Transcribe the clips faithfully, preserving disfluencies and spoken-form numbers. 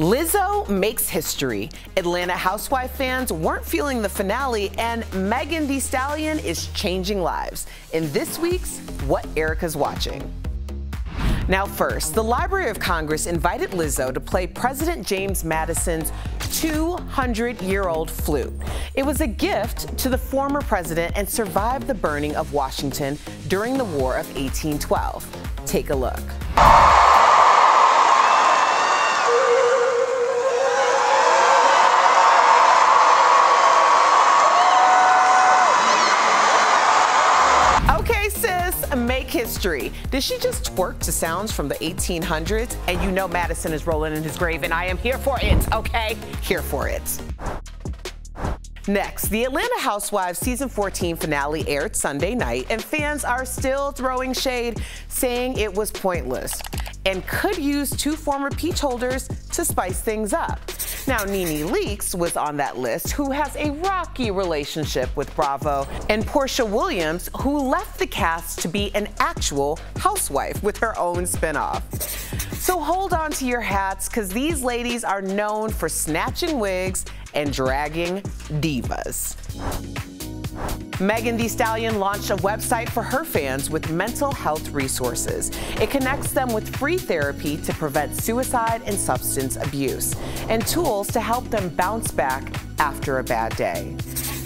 Lizzo makes history. Atlanta Housewife fans weren't feeling the finale, and Megan Thee Stallion is changing lives in this week's What Erica's Watching. Now first, the Library of Congress invited Lizzo to play President James Madison's two hundred year old flute. It was a gift to the former president and survived the burning of Washington during the War of eighteen twelve. Take a look. Make history. Did she just twerk to sounds from the eighteen hundreds? And you know Madison is rolling in his grave, and I am here for it, okay? Here for it. Next, the Atlanta Housewives season fourteen finale aired Sunday night, and fans are still throwing shade, saying it was pointless and could use two former peach holders to spice things up. Now, NeNe Leakes was on that list, who has a rocky relationship with Bravo, and Portia Williams, who left the cast to be an actual housewife with her own spinoff. So hold on to your hats, because these ladies are known for snatching wigs and dragging divas. Megan Thee Stallion launched a website for her fans with mental health resources. It connects them with free therapy to prevent suicide and substance abuse, and tools to help them bounce back after a bad day.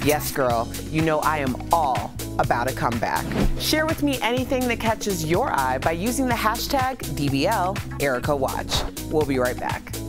Yes, girl, you know I am all about a comeback. Share with me anything that catches your eye by using the hashtag D B L Erica Watch. We'll be right back.